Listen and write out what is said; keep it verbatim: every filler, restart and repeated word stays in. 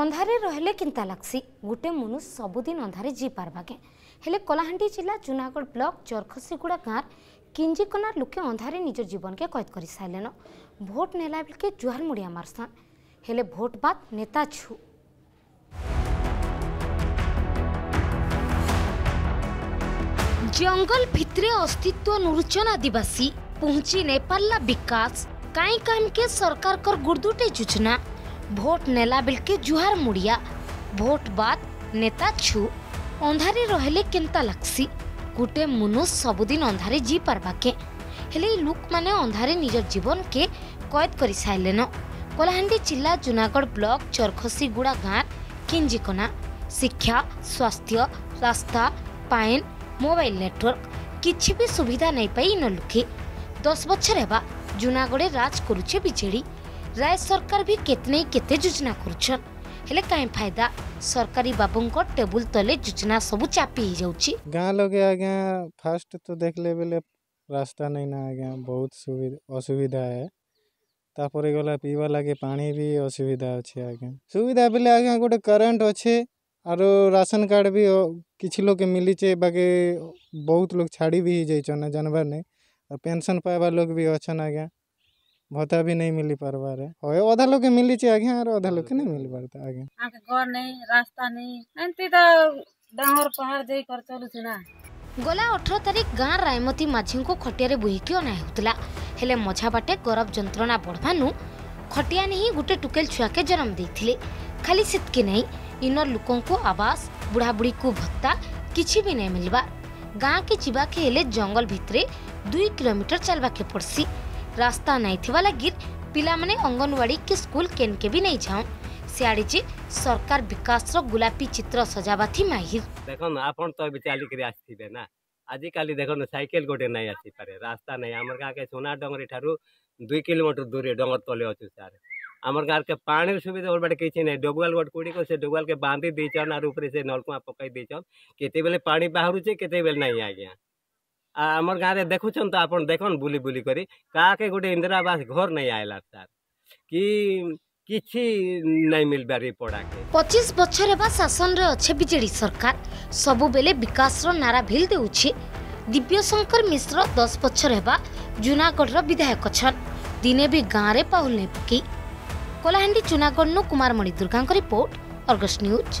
अंधारे रहिले किंता लागसी गोटे मनुष्य सबुदिन अंधारे जी पारबा के हेले कलाहांडी जिला जुनागढ़ ब्लॉक चरखसीगुड़ा गाँव किंजिकना लोके अंधारे निज जीवन के कैद कर सारे भोट नेला बेलके जुहार मुड़िया मारसान हेले भोट बाद नेता छु जंगल भितरे अस्तित्व नुरचन आदिवासी पहुंची नेपालला विकास काई काम के सरकार कर गुर्दुटे योजना भोट नेला बेलके जुहार मुड़िया भोट बाद नेता छु अंधारे रहले किंता लागसी गोटे मनुष्य सबुदिन अंधारे जी पारबा के हेले लोक माने अंधारे निज जीवन के कैद कर सारे कलाहांडी जिला जुनागढ़ ब्लॉक चरखसीगुड़ा गाँव किंजिकना शिक्षा स्वास्थ्य रास्ता पाइन मोबाइल नेटवर्क किछि भी सुविधा नहीं पाई न लुके दस बच्चर है जुनागढ़ राज करुचे बिजेडी राज्य सरकार भी केतने केते योजना करुछन हेले काई फायदा सरकारी बाबूंको टेबुल तले योजना सब चापी हो जाउची गां लगे आगे फास्ट तो देख ले बेले रास्ता नहीं ना आगे बहुत सुविधा असुविधा है तापर गला पीवा लागे पानी भी असुविधा अच्छे आगे सुविधा बेले आगे गोटे करेन्ट अच्छे आरो राशन कार्ड भी किसी लोग के मिली चे बाकी बहुत लोग छाड़ी भी जाइछन जानवर नहीं और पेंशन पाइबा लोग भी अच्छन आगे भत्ता भी नहीं मिली पारबार है आधा लोग के मिली चे आगे और आधा लोग के नहीं मिली पारता आगे आगे घर नहीं रास्ता नहीं एंती त डांगर पहाड़ जे कर चलु छिना गला अठारह तारीख गाँ रायमती माझी को खटिया बोहिकी अना होता हेले मझा बाटे गरब जंत्रणा बढ़ानु खटिया नहीं गोटे टुकेल छुआ के जन्म देते खाली सेतके नहीं इनर लोकों को आवास बुढ़ा बुढ़ी को भत्ता किसी भी नहीं मिलवा गाँ के जीवा के हेले जंगल भितरे दुई किलोमीटर चलवा के पड़सी रास्ता नहीं थिवा लगी पिला माने अंगनवाड़ी के स्कूल केन के भी नहीं जाऊँ सियाड़ी जे सरकार विकास रो गुलापी चित्र सजावा थी माहिर देखन आपन तो बिचाली के आसीबे ना आज काली देखो साइकिल गोटे नहीं आसी पारे रास्ता नहीं आमर गाँव के सोना डोंगरी ठारू दुई किलोमीटर दूरी डोंगर तले अच्छे सारे आमर गाँव के पानी सुविधा और बड़े किसी नहीं डोगुआल गोटे कूड़ी को से डोगुआल के बांधी देचन और ऊपर से नलकुआ पकई देचन केते बेले पानी बाहर केते बेले नहीं आ गया आमर गाँव में देखुन तो आप देखन बुली बुली करी का के गोटे इंदिरा आवास घर नहीं आएला सर कि पचीस बचर एबा शासन रे अच्छे बीजेडी सरकार सबु बेले विकास रो नारा भिल देउछि दिव्य शंकर मिश्र दस बचर एबा जुनागढ़ रो विधायक छन दिने भी गाँव रे पाहुल ने पकी कलाहांडी जुनागढ़ नु कुमार मणि दुर्गा को रिपोर्ट अर्गस न्यूज